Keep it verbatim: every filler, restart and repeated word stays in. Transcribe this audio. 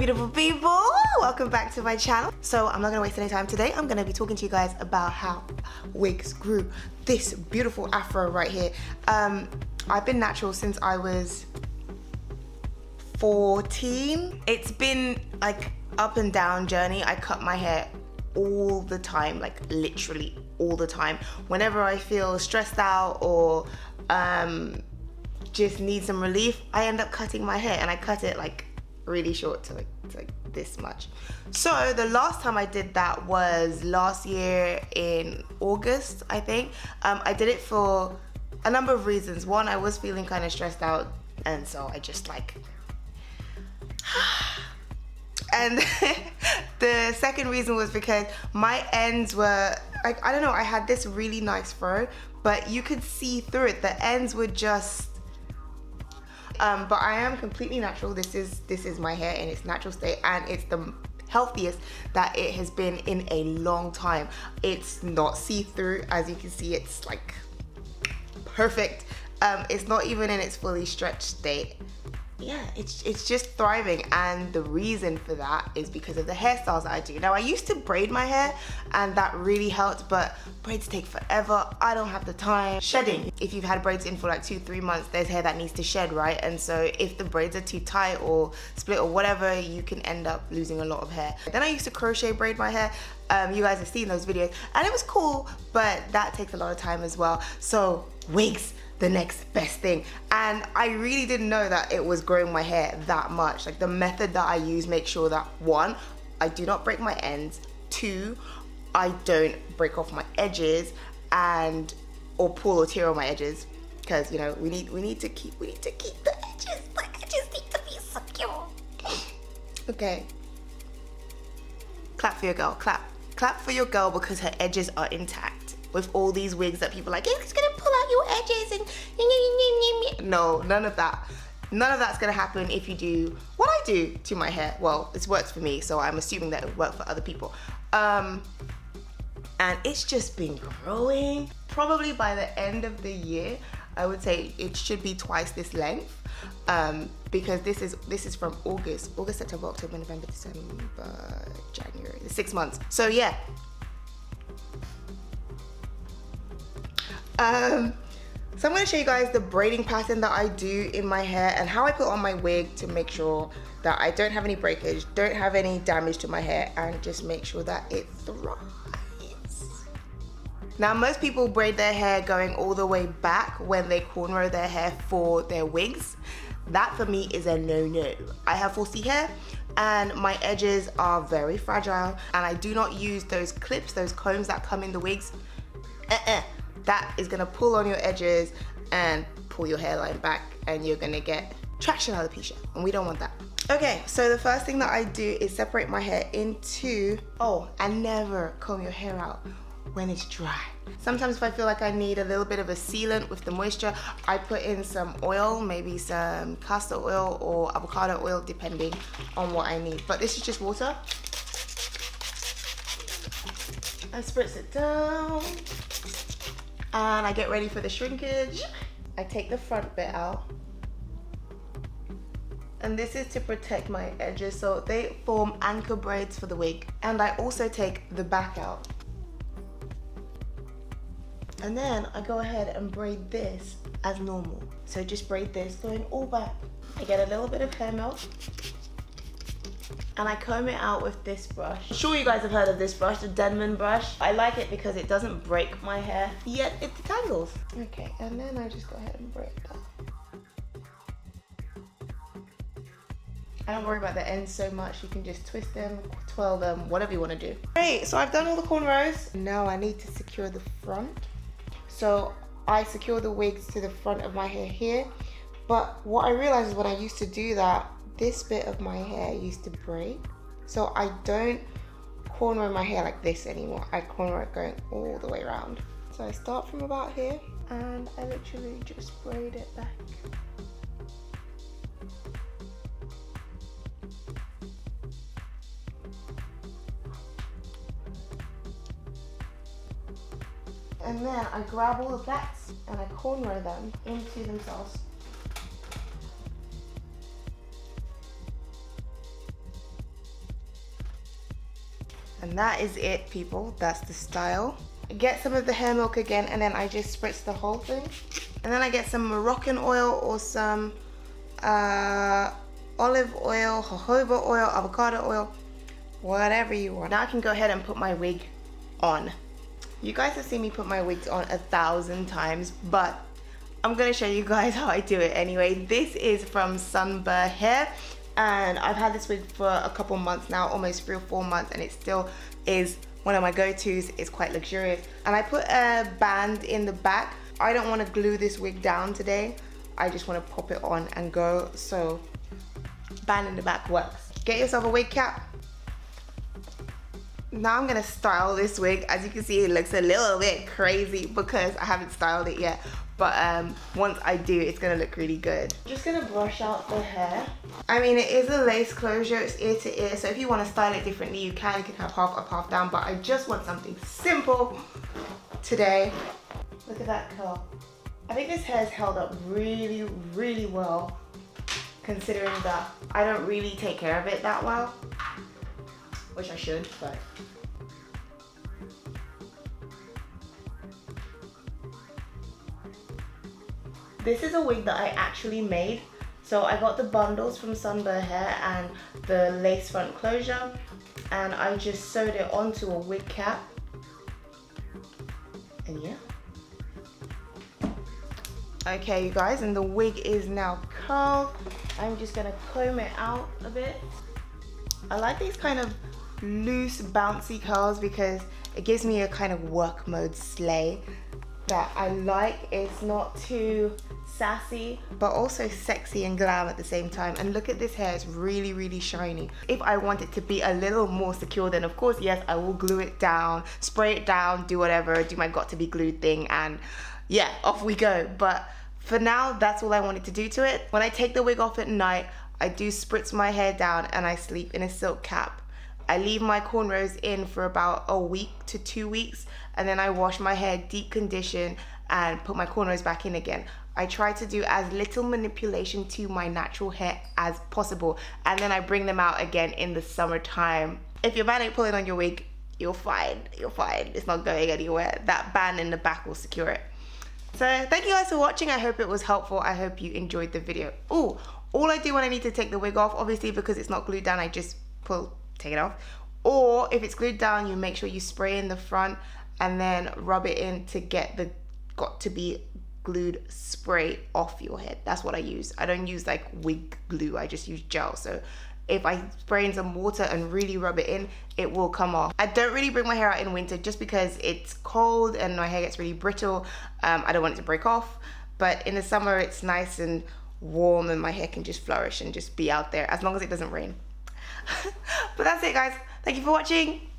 beautiful people, welcome back to my channel. So I'm not gonna waste any time today. I'm gonna be talking to you guys about how wigs grew this beautiful afro right here. um I've been natural since I was fourteen. It's been like up and down journey. I cut my hair all the time, like literally all the time, whenever I feel stressed out or um just need some relief. I end up cutting my hair, and I cut it like really short to like, to like this much. So the last time I did that was last year in August, I think. um, I did it for a number of reasons. One, I was feeling kind of stressed out, and so I just like and the second reason was because my ends were like, I don't know, I had this really nice fro, but you could see through it. The ends were just Um, but I am completely natural. This is this is my hair in its natural state, and it's the healthiest that it has been in a long time. It's not see-through, as you can see. It's like perfect. Um, it's not even in its fully stretched state. Yeah, it's it's just thriving, and the reason for that is because of the hairstyles that I do. Now, I used to braid my hair, and that really helped, but braids take forever. I don't have the time. Shedding. If you've had braids in for like two, three months, there's hair that needs to shed, right? And so if the braids are too tight or split or whatever, you can end up losing a lot of hair. Then I used to crochet braid my hair. Um, you guys have seen those videos, and it was cool, but that takes a lot of time as well. So wigs, the next best thing. And I really didn't know that it was growing my hair that much. Like, the method that I use makes sure that, one, I do not break my ends, two, I don't break off my edges and or pull or tear on my edges, because you know we need we need to keep we need to keep the edges. The edges need to be secure. Okay, clap for your girl. Clap clap for your girl, because her edges are intact. With all these wigs that people are like, it's gonna pull out your edges and no, none of that. None of that's gonna happen if you do what I do to my hair. Well, it's worked for me, so I'm assuming that it would work for other people. Um, and it's just been growing. Probably by the end of the year, I would say it should be twice this length, um, because this is this is from August, August, September, October, November, December, January, six months. So yeah. Um, so I'm going to show you guys the braiding pattern that I do in my hair and how I put on my wig to make sure that I don't have any breakage, don't have any damage to my hair, and just make sure that it thrives. Now, most people braid their hair going all the way back when they cornrow their hair for their wigs. That for me is a no-no. I have four C hair, and my edges are very fragile, and I do not use those clips, those combs that come in the wigs. Uh-uh. That is gonna pull on your edges and pull your hairline back, and you're gonna get traction alopecia, and we don't want that. Okay, so the first thing that I do is separate my hair into, oh, and never comb your hair out when it's dry. Sometimes if I feel like I need a little bit of a sealant with the moisture, I put in some oil, maybe some castor oil or avocado oil, depending on what I need. But this is just water. I spritz it down. And I get ready for the shrinkage. I take the front bit out. And this is to protect my edges, so they form anchor braids for the wig. And I also take the back out. And then I go ahead and braid this as normal. So just braid this going all back. I get a little bit of hair milk. And I comb it out with this brush. I'm sure you guys have heard of this brush, the Denman brush. I like it because it doesn't break my hair, yet it detangles. Okay, and then I just go ahead and braid that. I don't worry about the ends so much. You can just twist them, twirl them, whatever you want to do. Great, so I've done all the cornrows. Now I need to secure the front. So I secure the wigs to the front of my hair here. But what I realized is when I used to do that, this bit of my hair used to braid, so I don't cornrow my hair like this anymore. I cornrow it going all the way around. So I start from about here, and I literally just braid it back. And then I grab all the plaits and I cornrow them into themselves. And that is it, people. That's the style. I get some of the hair milk again, and then I just spritz the whole thing. And then I get some Moroccan oil or some uh, olive oil, jojoba oil, avocado oil, whatever you want. Now I can go ahead and put my wig on. You guys have seen me put my wigs on a thousand times, but I'm gonna show you guys how I do it anyway. This is from Sunber Hair, and I've had this wig for a couple months now, almost three or four months, and it still is one of my go-tos. It's quite luxurious. And I put a band in the back. I don't wanna glue this wig down today. I just wanna pop it on and go, so band in the back works. Get yourself a wig cap. Now I'm gonna style this wig. As you can see, it looks a little bit crazy because I haven't styled it yet. But um, once I do, it's gonna look really good. I'm just gonna brush out the hair. I mean, it is a lace closure, it's ear to ear, so if you wanna style it differently, you can. You can have half up, half down, but I just want something simple today. Look at that curl. I think this hair's held up really, really well, considering that I don't really take care of it that well, which I should, but. This is a wig that I actually made. So I got the bundles from Sunber Hair and the lace front closure, and I just sewed it onto a wig cap. And yeah. Okay, you guys, and the wig is now curled. I'm just gonna comb it out a bit. I like these kind of loose, bouncy curls because it gives me a kind of work mode slay that I like. It's not too sassy, but also sexy and glam at the same time. And look at this hair, it's really, really shiny. If I want it to be a little more secure, then of course, yes, I will glue it down, spray it down, do whatever, do my got to be glued thing, and yeah, off we go. But for now, that's all I wanted to do to it. When I take the wig off at night, I do spritz my hair down and I sleep in a silk cap. I leave my cornrows in for about a week to two weeks, and then I wash my hair, deep condition, and put my cornrows back in again. I try to do as little manipulation to my natural hair as possible, and then I bring them out again in the summertime. If your band ain't pulling on your wig, you're fine, you're fine. It's not going anywhere. That band in the back will secure it. So thank you guys for watching. I hope it was helpful. I hope you enjoyed the video. Ooh, all I do when I need to take the wig off, obviously because it's not glued down, I just pull, take it off. Or if it's glued down, you make sure you spray in the front and then rub it in to get the got to be glued spray off your head. That's what I use. I don't use like wig glue, I just use gel. So if I spray in some water and really rub it in, it will come off. I don't really bring my hair out in winter just because it's cold and my hair gets really brittle. Um, I don't want it to break off. But in the summer, it's nice and warm and my hair can just flourish and just be out there as long as it doesn't rain. But that's it, guys. Thank you for watching.